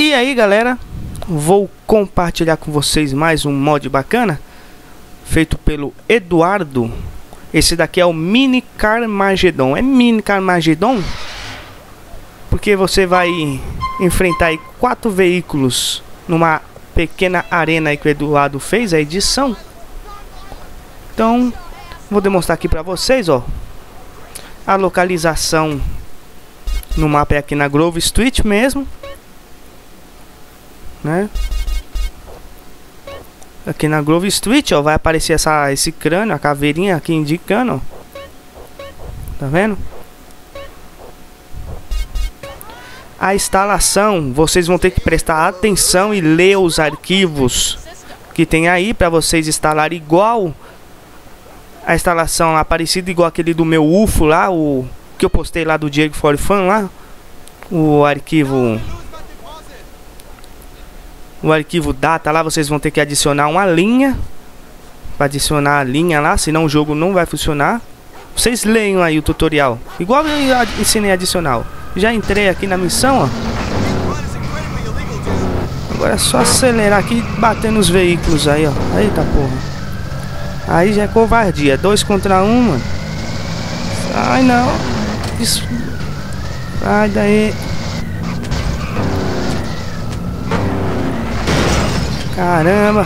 E aí galera, vou compartilhar com vocês mais um mod bacana feito pelo Eduardo. Esse daqui é o Mini Carmageddon. É Mini Carmageddon porque você vai enfrentar aí 4 veículos numa pequena arena aí que o Eduardo fez a edição. Então vou demonstrar aqui pra vocês, ó, a localização no mapa é aqui na Grove Street mesmo, né? Aqui na Grove Street, ó, vai aparecer esse crânio, a caveirinha aqui indicando, ó. Tá vendo? A instalação, vocês vão ter que prestar atenção e ler os arquivos que tem aí para vocês instalar igual a instalação lá, parecida igual aquele do meu UFO lá, o que eu postei lá do Diego For Fun lá, o arquivo data lá, vocês vão ter que adicionar uma linha para adicionar a linha lá, senão o jogo não vai funcionar. Vocês leiam aí o tutorial, igual eu ensinei adicional. Já entrei aqui na missão, ó. Agora é só acelerar aqui e bater nos veículos aí, ó. Eita porra. Aí já é covardia, 2 contra 1, mano. Ai não. Isso. Sai daí. Caramba.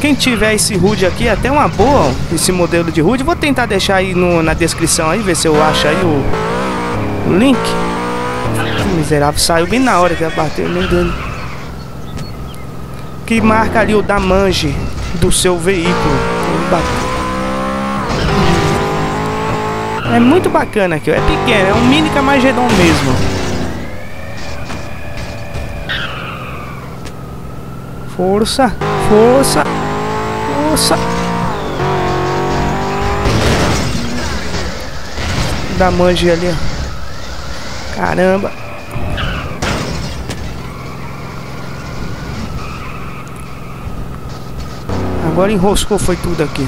Quem tiver esse HUD aqui, até uma boa, ó, esse modelo de HUD, vou tentar deixar aí na descrição aí, ver se eu acho aí o link. O miserável saiu bem na hora que ia bater, nem dano. Que marca ali o damage do seu veículo. É muito bacana aqui, ó. É pequeno, é um Mini Carmageddon mesmo. Força, força. Da mangue ali, ó. Caramba. Agora enroscou, foi tudo aqui.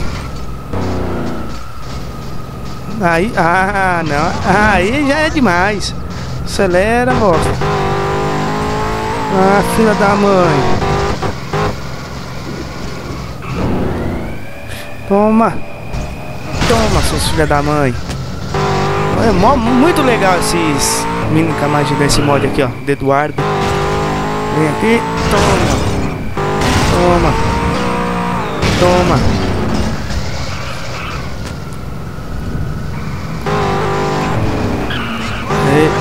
Aí, ah, não. Aí já é demais. Acelera, bosta. Ah, filha da mãe. Toma! Toma, seus filha da mãe! É muito legal esses Mini Carmageddon desse mod aqui, ó, do Eduardo. Vem aqui, toma! Toma! Toma! E...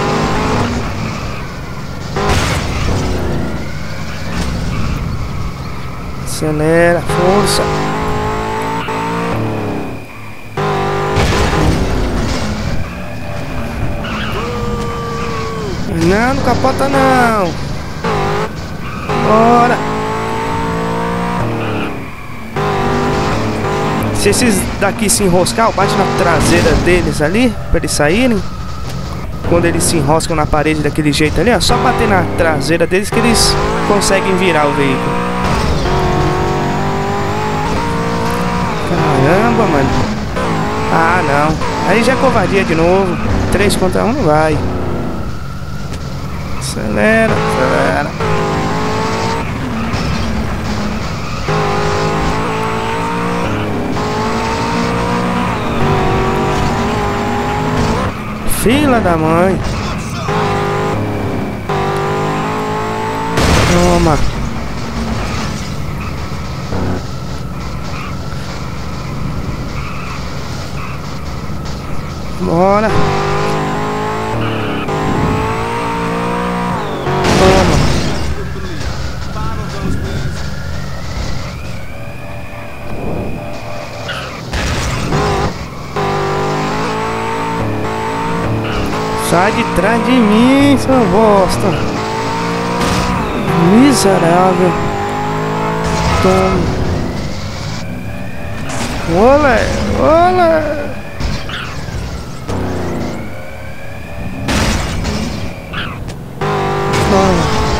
acelera, força! Não, não capota não. Bora. Se esses daqui se enroscar, bate na traseira deles ali, pra eles saírem. Quando eles se enroscam na parede daquele jeito ali, ó, só bater na traseira deles que eles conseguem virar o veículo. Caramba, mano. Ah, não. Aí já é covardia de novo. 3 contra 1 não vai. Acelera, acelera. Filha da mãe. Toma. Bora. Sai de trás de mim, sua bosta. Miserável. Toma. Olé, olé.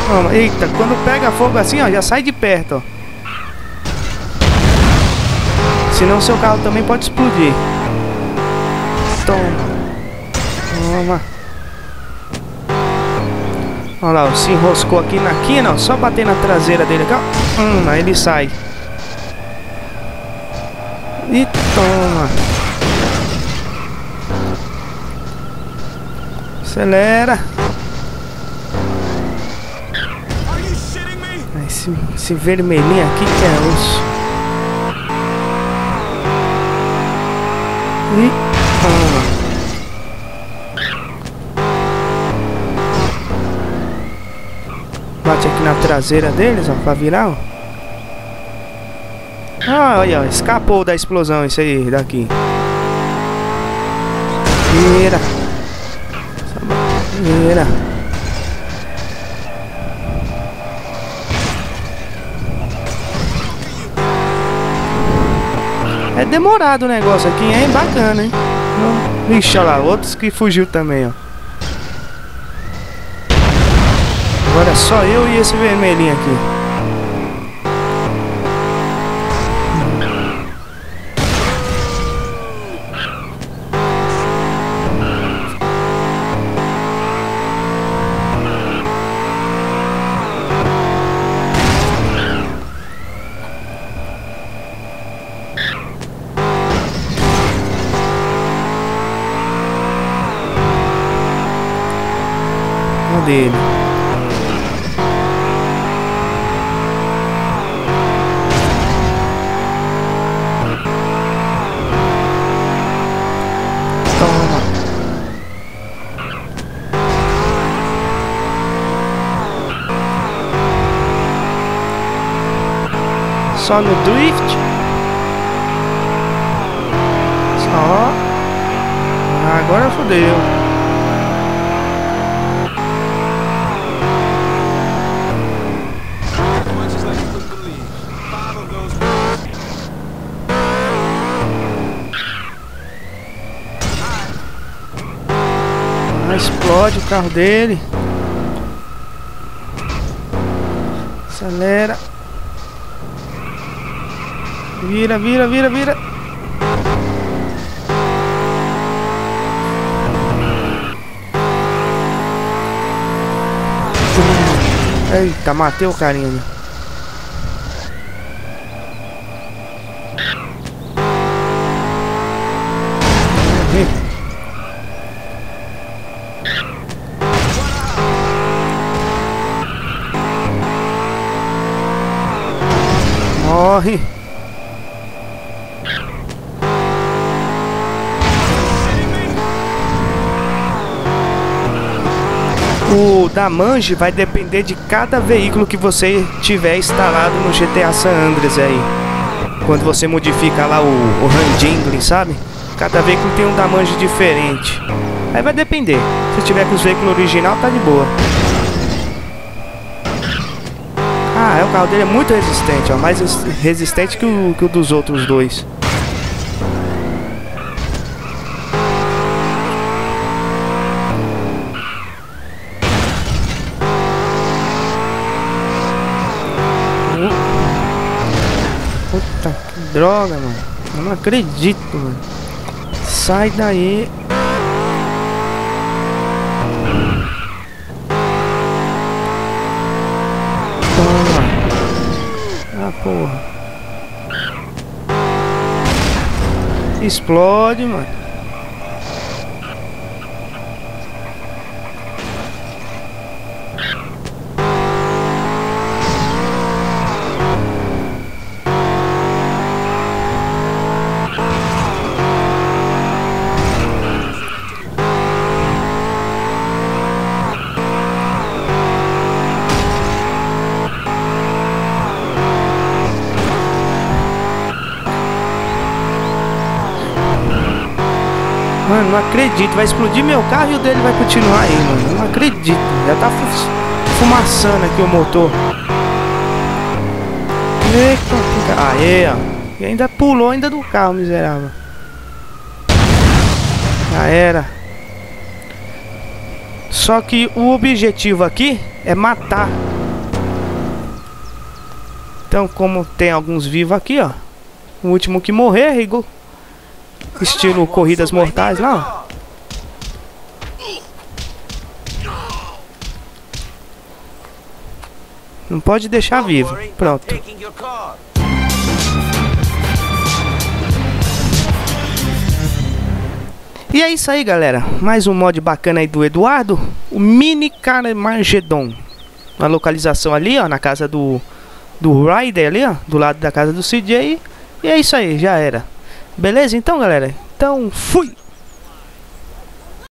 Toma. Eita, quando pega fogo assim, ó, já sai de perto, ó. Senão seu carro também pode explodir. Toma. Olha lá, ó, se enroscou aqui na quina, ó, só bater na traseira dele aqui, ó. Aí ele sai. E toma. Acelera. Esse vermelhinho aqui que é osso. E toma. Bate aqui na traseira deles, ó, pra virar, ó. Ah, olha, ó, escapou da explosão isso aí daqui. Vira. Vira. É demorado o negócio aqui, hein? Bacana, hein? Ixi, olha lá, outros que fugiu também, ó. Agora é só eu e esse vermelhinho aqui. Dele. Toma. Só no drift. Só. Agora fodeu. Explode o carro dele. Acelera. Vira, vira, vira, vira. Eita, matei o carinha. Morre. O damage vai depender de cada veículo que você tiver instalado no GTA San Andreas aí. Quando você modifica lá o Handling, sabe? Cada veículo tem um damage diferente. Aí vai depender. Se tiver com os veículos original, tá de boa. Ah, o carro dele é muito resistente, ó, mais resistente que o dos outros dois. Puta, que droga, mano. Eu não acredito, mano. Sai daí. Porra. Explode, mano. Mano, não acredito, vai explodir meu carro e o dele vai continuar aí, mano. Não acredito, já tá fumaçando aqui o motor. Eita, aê, ó. E ainda pulou ainda do carro, miserável. Já era. Só que o objetivo aqui é matar Então, como tem alguns vivos aqui, ó, o último que morrer, Rigo. Estilo corridas mortais lá, ó. Não pode deixar vivo. Pronto. E é isso aí, galera. Mais um mod bacana aí do Eduardo. O Mini Carmageddon. Uma localização ali, ó, na casa do Ryder ali, ó. Do lado da casa do CJ. E é isso aí, já era. Beleza? Então, galera. Então, fui!